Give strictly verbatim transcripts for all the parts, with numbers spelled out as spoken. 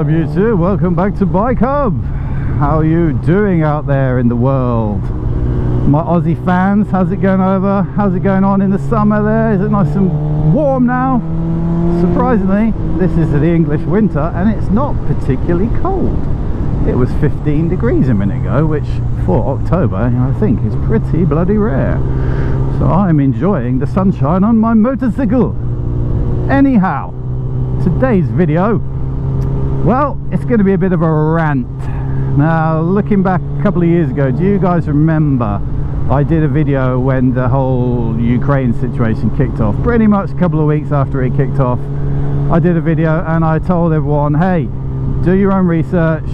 up, YouTube? Welcome back to Bike Hub. How are you doing out there in the world? My Aussie fans, how's it going over? How's it going on in the summer there? Is it nice and warm now? Surprisingly, this is the English winter and it's not particularly cold. It was fifteen degrees a minute ago, which for October, I think, is pretty bloody rare. So I'm enjoying the sunshine on my motorcycle. Anyhow, today's video, well, it's going to be a bit of a rant. Now, looking back a couple of years ago, do you guys remember I did a video when the whole Ukraine situation kicked off? Pretty much a couple of weeks after it kicked off, I did a video and I told everyone, hey, do your own research.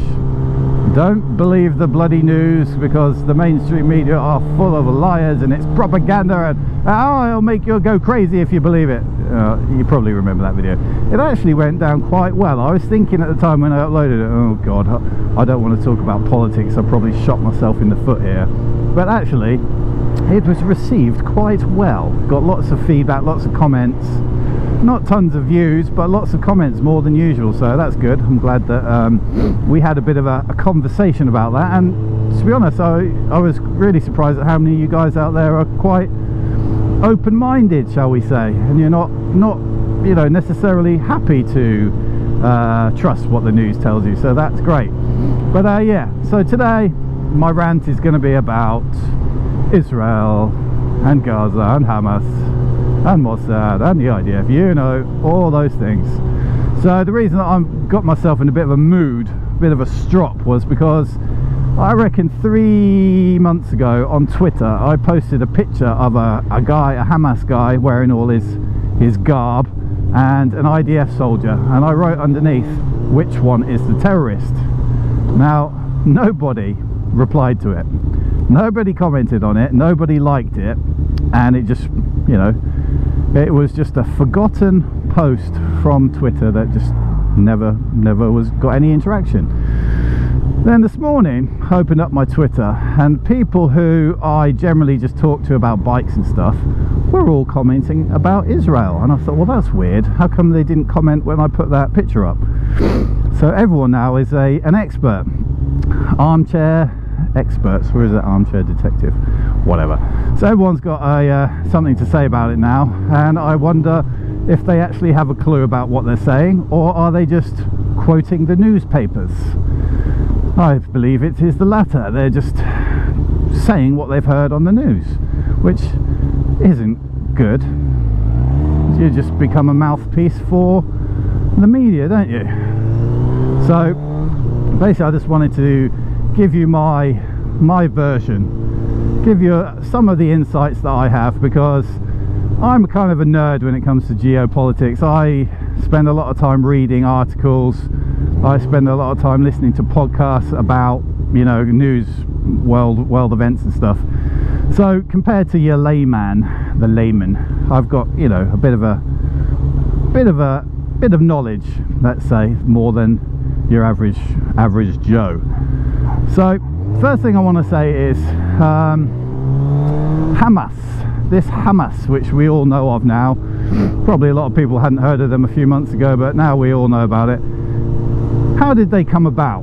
Don't believe the bloody news, because the mainstream media are full of liars and it's propaganda, and oh, it'll make you go crazy if you believe it. Uh, you probably remember that video. It actually went down quite well. I was thinking at the time when I uploaded it, oh god, I don't want to talk about politics, I probably shot myself in the foot here. But actually, it was received quite well. Got lots of feedback, lots of comments. Not tons of views, but lots of comments, more than usual, so that's good. I'm glad that um, we had a bit of a, a conversation about that, and to be honest, I, I was really surprised at how many of you guys out there are quite open-minded, shall we say, and you're not, not you know, necessarily happy to uh, trust what the news tells you, so that's great. But uh, yeah, so today my rant is going to be about Israel and Gaza and Hamas and Mossad and the I D F, you know, all those things. So the reason that I got myself in a bit of a mood, a bit of a strop, was because I reckon three months ago on Twitter I posted a picture of a, a guy, a Hamas guy, wearing all his, his garb, and an I D F soldier, and I wrote underneath, which one is the terrorist? Now, nobody replied to it. Nobody commented on it, nobody liked it, and it just, you know, it was just a forgotten post from Twitter that just never, never was got any interaction. Then this morning, I opened up my Twitter, and people who I generally just talk to about bikes and stuff were all commenting about Israel. And I thought, well, that's weird. How come they didn't comment when I put that picture up? So everyone now is a an expert, armchair experts. Where is that armchair detective? Whatever. So everyone's got a, uh, something to say about it now, and I wonder if they actually have a clue about what they're saying, or are they just quoting the newspapers? I believe it is the latter. They're just saying what they've heard on the news, which isn't good. You just become a mouthpiece for the media, don't you? So basically I just wanted to give you my my version, give you some of the insights that I have, because I'm kind of a nerd when it comes to geopolitics. I spend a lot of time reading articles, I spend a lot of time listening to podcasts about, you know, news, world world events and stuff. So compared to your layman, the layman, I've got, you know, a bit of a bit of a bit of knowledge, let's say, more than your average average Joe. So, first thing I want to say is um, Hamas, this Hamas which we all know of now, probably a lot of people hadn't heard of them a few months ago, but now we all know about it. How did they come about?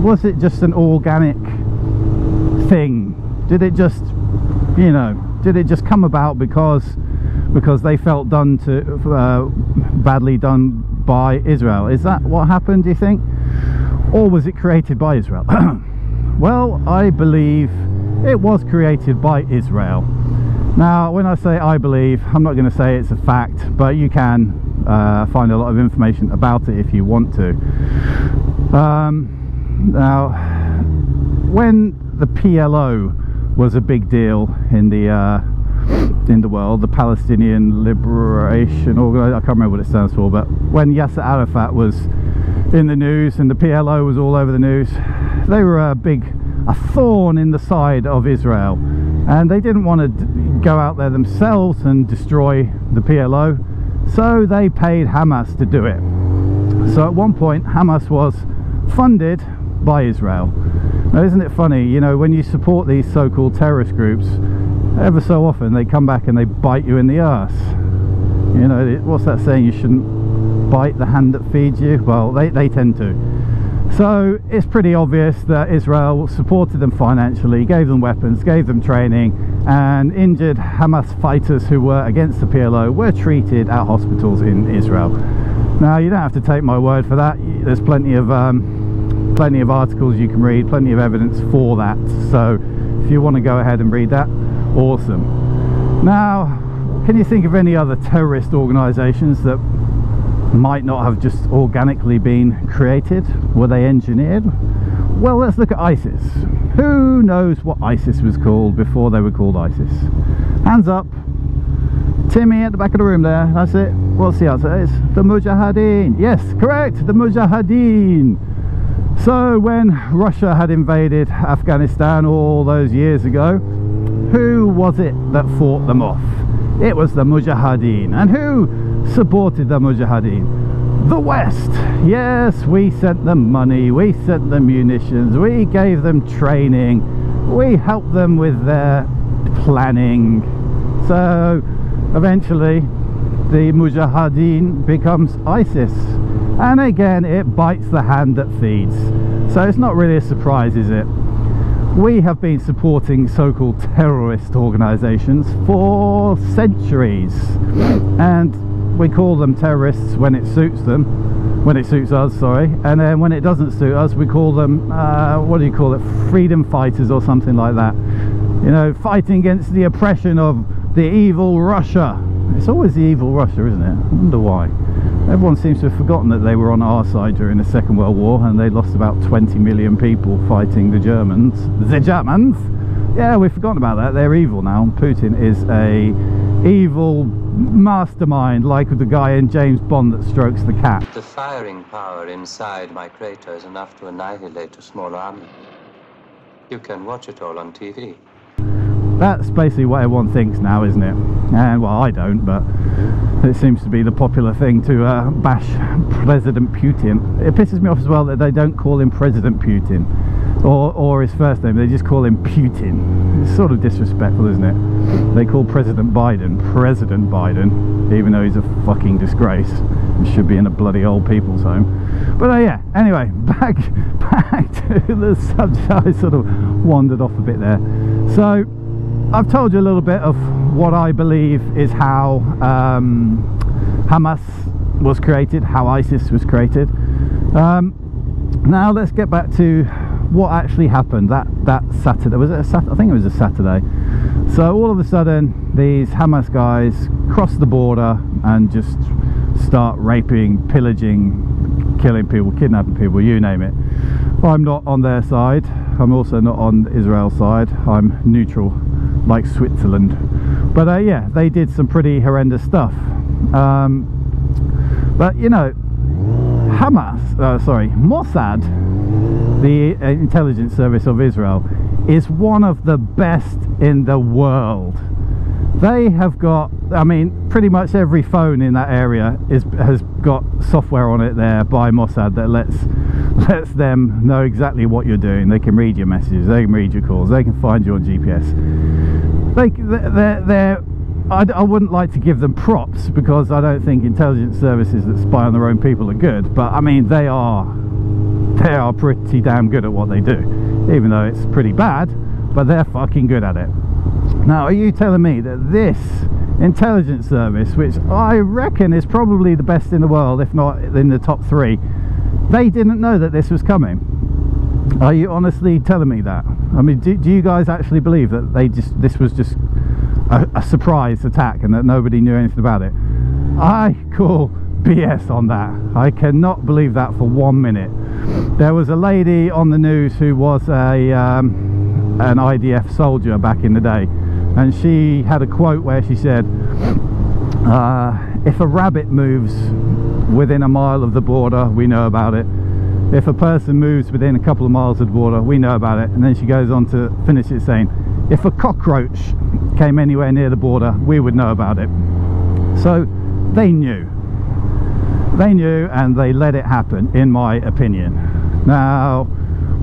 Was it just an organic thing? Did it just, you know, did it just come about because because they felt done to, uh, badly done by Israel? Is that what happened, do you think? Or was it created by Israel? Well, I believe it was created by Israel. Now, when I say I believe, I'm not going to say it's a fact, but you can uh, find a lot of information about it if you want to. Um, now, when the P L O was a big deal in the uh, in the world, the Palestinian Liberation Organization, I can't remember what it stands for, but when Yasser Arafat was in the news and the P L O was all over the news, they were a big a thorn in the side of Israel, and they didn't want to d go out there themselves and destroy the P L O, so they paid Hamas to do it. So at one point Hamas was funded by Israel. Now isn't it funny, you know, when you support these so-called terrorist groups, ever so often they come back and they bite you in the arse. You know, what's that saying? You shouldn't bite the hand that feeds you? Well, they, they tend to. So it's pretty obvious that Israel supported them financially, gave them weapons, gave them training, and injured Hamas fighters who were against the P L O were treated at hospitals in Israel. Now, you don't have to take my word for that. There's plenty of um, plenty of articles you can read, plenty of evidence for that. So if you want to go ahead and read that, awesome. Now, can you think of any other terrorist organizations that might not have just organically been created? Were they engineered? Well, let's look at ISIS. Who knows what ISIS was called before they were called ISIS? Hands up. Timmy at the back of the room there, that's it. What's the answer? It's the Mujahideen. Yes, correct, the Mujahideen. So when Russia had invaded Afghanistan all those years ago, who was it that fought them off? It was the Mujahideen. And who supported the Mujahideen? The West. Yes, we sent them money, we sent them munitions, we gave them training, we helped them with their planning. So eventually the Mujahideen becomes ISIS, and again it bites the hand that feeds. So it's not really a surprise, is it? We have been supporting so-called terrorist organizations for centuries, and we call them terrorists when it suits them, when it suits us, sorry, and then when it doesn't suit us we call them, uh, what do you call it, freedom fighters or something like that. You know, fighting against the oppression of the evil Russia. It's always the evil Russia, isn't it? I wonder why. Everyone seems to have forgotten that they were on our side during the Second World War, and they lost about twenty million people fighting the Germans. The Germans! Yeah, we've forgotten about that. They're evil now. Putin is a evil mastermind, like the guy in James Bond that strokes the cat. The firing power inside my crater is enough to annihilate a small army. You can watch it all on T V. That's basically what everyone thinks now, isn't it? And well, I don't, but it seems to be the popular thing to uh, bash President Putin. It pisses me off as well that they don't call him President Putin or, or his first name, they just call him Putin. It's sort of disrespectful, isn't it? They call President Biden President Biden, even though he's a fucking disgrace and should be in a bloody old people's home. But uh, yeah, anyway, back, back to the subject. I sort of wandered off a bit there. So I've told you a little bit of what I believe is how um, Hamas was created, how ISIS was created. Um, now let's get back to what actually happened that, that Saturday. Was it a Saturday? I think it was a Saturday. So all of a sudden these Hamas guys cross the border and just start raping, pillaging, killing people, kidnapping people, you name it. I'm not on their side. I'm also not on Israel's side. I'm neutral, like Switzerland. But uh, yeah, they did some pretty horrendous stuff. Um, but you know, Hamas, uh, sorry, Mossad, the intelligence service of Israel, is one of the best in the world. They have got, I mean, pretty much every phone in that area is, has got software on it there by Mossad that lets lets them know exactly what you're doing. They can read your messages, they can read your calls, they can find you on G P S. They, they're, they're, I, I wouldn't like to give them props because I don't think intelligence services that spy on their own people are good, but I mean, they are, they are pretty damn good at what they do. Even though it's pretty bad, but they're fucking good at it. Now, are you telling me that this intelligence service, which I reckon is probably the best in the world, if not in the top three, they didn't know that this was coming? Are you honestly telling me that? I mean, do, do you guys actually believe that they just this was just a, a surprise attack and that nobody knew anything about it? I call B S on that. I cannot believe that for one minute. There was a lady on the news who was a um, an I D F soldier back in the day, and she had a quote where she said, uh, if a rabbit moves within a mile of the border, we know about it. If a person moves within a couple of miles of the border, we know about it. And then she goes on to finish it saying, if a cockroach came anywhere near the border, we would know about it. So they knew. They knew, and they let it happen, in my opinion. Now,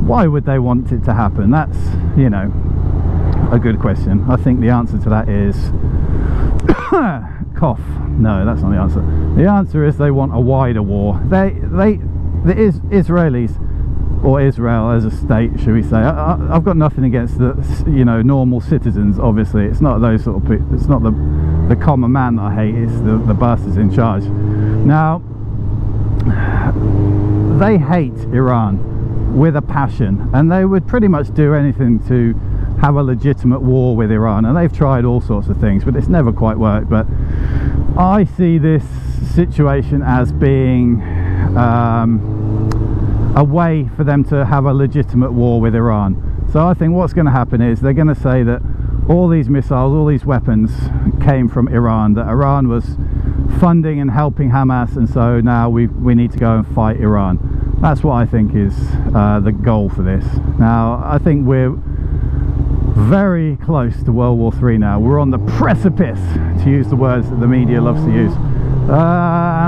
why would they want it to happen? That's, you know, a good question. I think the answer to that is back off? No, that's not the answer. The answer is they want a wider war. They, they, the is, Israelis, or Israel as a state, should we say? I, I, I've got nothing against the, you know, normal citizens. Obviously, it's not those sort of people. It's not the, the common man that I hate. It's the the bastards in charge. Now, they hate Iran with a passion, and they would pretty much do anything to have a legitimate war with Iran, and they've tried all sorts of things, but it's never quite worked. But I see this situation as being um, a way for them to have a legitimate war with Iran. So I think what's going to happen is they're going to say that all these missiles, all these weapons came from Iran, that Iran was funding and helping Hamas, and so now we we need to go and fight Iran. That's what I think is uh, the goal for this. Now, I think we're very close to World War Three now. We're on the precipice, to use the words that the media loves to use. Uh, and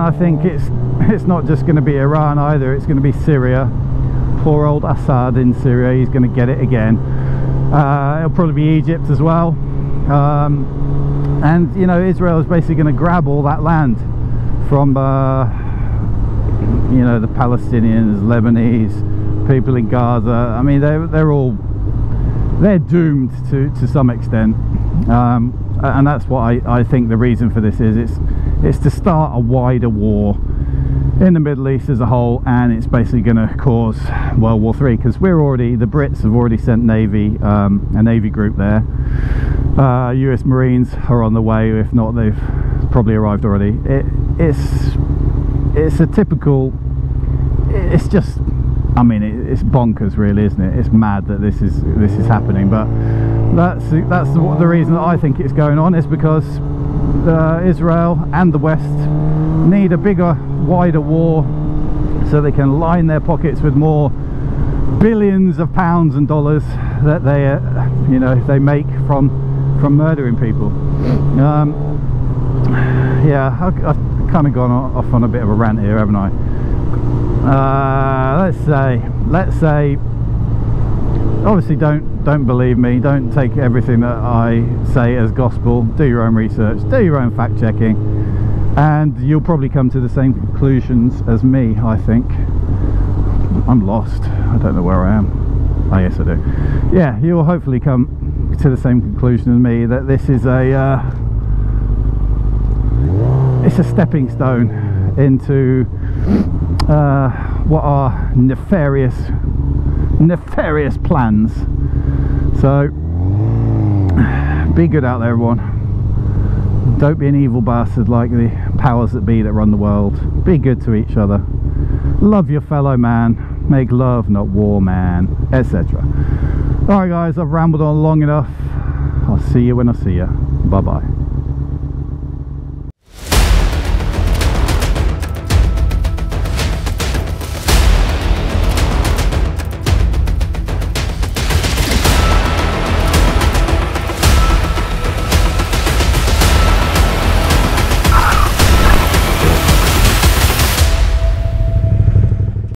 I think it's it's not just going to be Iran either. It's going to be Syria. Poor old Assad in Syria. He's going to get it again. Uh, it'll probably be Egypt as well. Um, and you know, Israel is basically going to grab all that land from uh, you know, the Palestinians, Lebanese, people in Gaza. I mean, they're they're all. They're doomed to, to some extent, um, and that's what I, I think the reason for this is. It's, it's to start a wider war in the Middle East as a whole, and it's basically going to cause World War Three, because we're already, the Brits have already sent Navy, um, a Navy group there. Uh, U S Marines are on the way, if not they've probably arrived already. It, it's, it's a typical, it's just... I mean, it's bonkers, really, isn't it? It's mad that this is this is happening, but that's that's the, the reason that I think it's going on, is because uh, Israel and the West need a bigger, wider war, so they can line their pockets with more billions of pounds and dollars that they, uh, you know, they make from from murdering people. Um, yeah, I, I've kind of gone off on a bit of a rant here, haven't I? Uh, let's say, let's say, obviously don't don't believe me, don't take everything that I say as gospel, do your own research, do your own fact checking, and you'll probably come to the same conclusions as me, I think. I'm lost, I don't know where I am. Oh yes I do. Yeah, you'll hopefully come to the same conclusion as me, that this is a, uh, it's a stepping stone into Uh, what are nefarious, nefarious plans. So, be good out there, everyone. Don't be an evil bastard like the powers that be that run the world. Be good to each other. Love your fellow man. Make love, not war, man, et cetera. Alright guys, I've rambled on long enough. I'll see you when I see you. Bye-bye.